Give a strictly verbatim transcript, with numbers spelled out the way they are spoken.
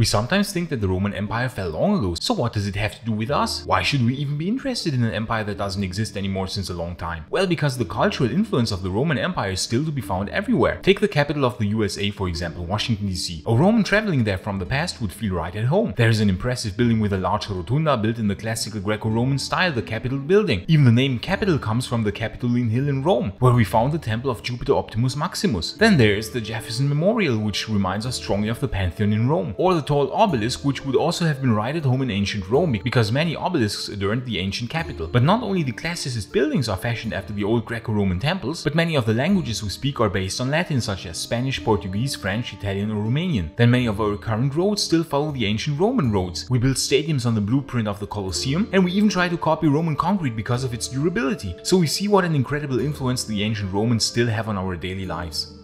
We sometimes think that the Roman Empire fell long ago, so what does it have to do with us? Why should we even be interested in an empire that doesn't exist anymore since a long time? Well, because the cultural influence of the Roman Empire is still to be found everywhere. Take the capital of the U S A, for example, Washington D C A Roman traveling there from the past would feel right at home. There is an impressive building with a large rotunda built in the classical Greco-Roman style, the Capitol building. Even the name Capitol comes from the Capitoline Hill in Rome, where we found the temple of Jupiter Optimus Maximus. Then there is the Jefferson Memorial, which reminds us strongly of the Pantheon in Rome, or the tall obelisk, which would also have been right at home in ancient Rome, because many obelisks adorned the ancient capital. But not only the classicist buildings are fashioned after the old Greco-Roman temples, but many of the languages we speak are based on Latin, such as Spanish, Portuguese, French, Italian, or Romanian. Then many of our current roads still follow the ancient Roman roads. We build stadiums on the blueprint of the Colosseum, and we even try to copy Roman concrete because of its durability. So we see what an incredible influence the ancient Romans still have on our daily lives.